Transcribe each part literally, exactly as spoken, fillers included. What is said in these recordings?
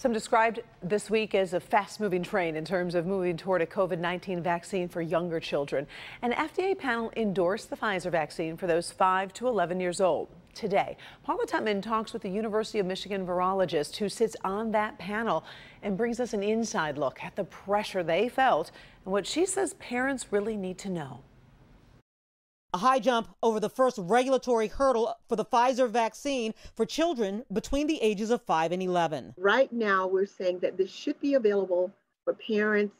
Some described this week as a fast-moving train in terms of moving toward a COVID nineteen vaccine for younger children. An F D A panel endorsed the Pfizer vaccine for those five to eleven years old. Today, Paula Tutman talks with the University of Michigan virologist who sits on that panel and brings us an inside look at the pressure they felt and what she says parents really need to know. A high jump over the first regulatory hurdle for the Pfizer vaccine for children between the ages of five and eleven. Right now, we're saying that this should be available for parents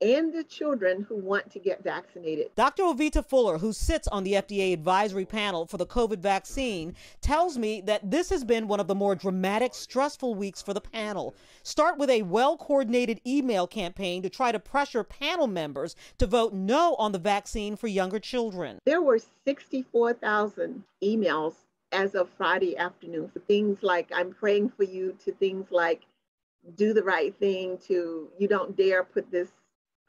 and the children who want to get vaccinated. Doctor Ovita Fuller, who sits on the F D A advisory panel for the COVID vaccine, tells me that this has been one of the more dramatic, stressful weeks for the panel. Start with a well-coordinated email campaign to try to pressure panel members to vote no on the vaccine for younger children. There were sixty-four thousand emails as of Friday afternoon, for things like "I'm praying for you," to things like "do the right thing," to "you don't dare put this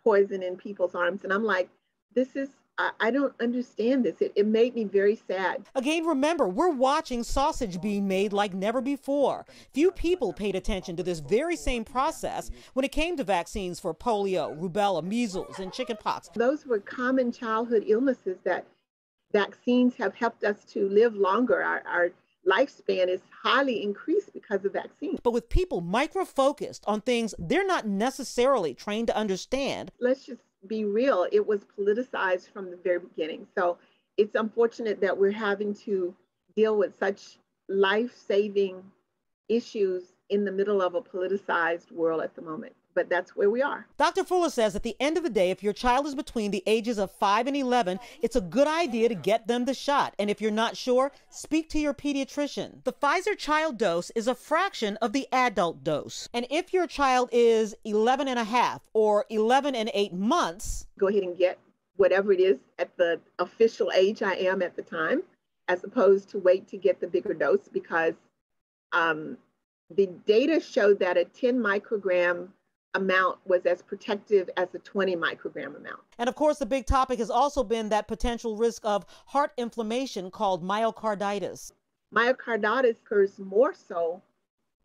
poison in people's arms." And I'm like, this is, I, I don't understand this. It, it made me very sad. Again, remember, we're watching sausage being made like never before. Few people paid attention to this very same process when it came to vaccines for polio, rubella, measles, and chickenpox. Those were common childhood illnesses that vaccines have helped us to live longer. Our, our lifespan is highly increased because of vaccines. But with people micro-focused on things they're not necessarily trained to understand. Let's just be real. It was politicized from the very beginning. So it's unfortunate that we're having to deal with such life-saving issues in the middle of a politicized world at the moment. But that's where we are. Doctor Fuller says at the end of the day, if your child is between the ages of five and eleven, it's a good idea to get them the shot. And if you're not sure, speak to your pediatrician. The Pfizer child dose is a fraction of the adult dose. And if your child is eleven and a half or eleven and eight months, go ahead and get whatever it is at the official age I am at the time, as opposed to wait to get the bigger dose, because um, the data showed that a ten microgram amount was as protective as a twenty microgram amount. And of course, the big topic has also been that potential risk of heart inflammation called myocarditis. Myocarditis occurs more so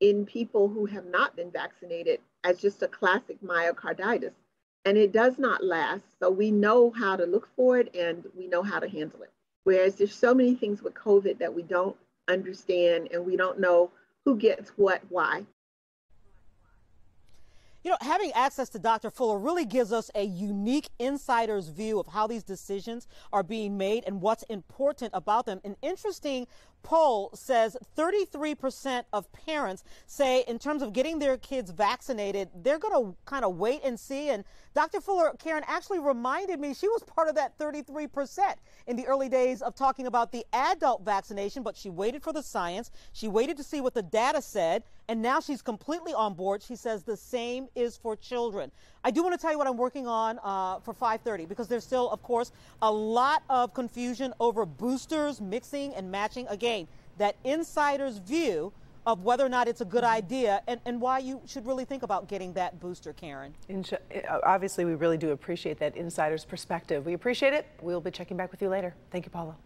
in people who have not been vaccinated as just a classic myocarditis. And it does not last, so we know how to look for it and we know how to handle it. Whereas there's so many things with COVID that we don't understand and we don't know who gets what, why. You know, having access to Doctor Fuller really gives us a unique insider's view of how these decisions are being made and what's important about them. An interesting poll says thirty-three percent of parents say in terms of getting their kids vaccinated, they're going to kind of wait and see. And Doctor Fuller, Karen, actually reminded me she was part of that thirty-three percent in the early days of talking about the adult vaccination, but she waited for the science. She waited to see what the data said. And now she's completely on board. She says the same is for children. I do want to tell you what I'm working on uh, for five thirty, because there's still, of course, a lot of confusion over boosters, mixing and matching. Again, that insider's view of whether or not it's a good idea and, and why you should really think about getting that booster, Karen. And obviously, we really do appreciate that insider's perspective. We appreciate it. We'll be checking back with you later. Thank you, Paula.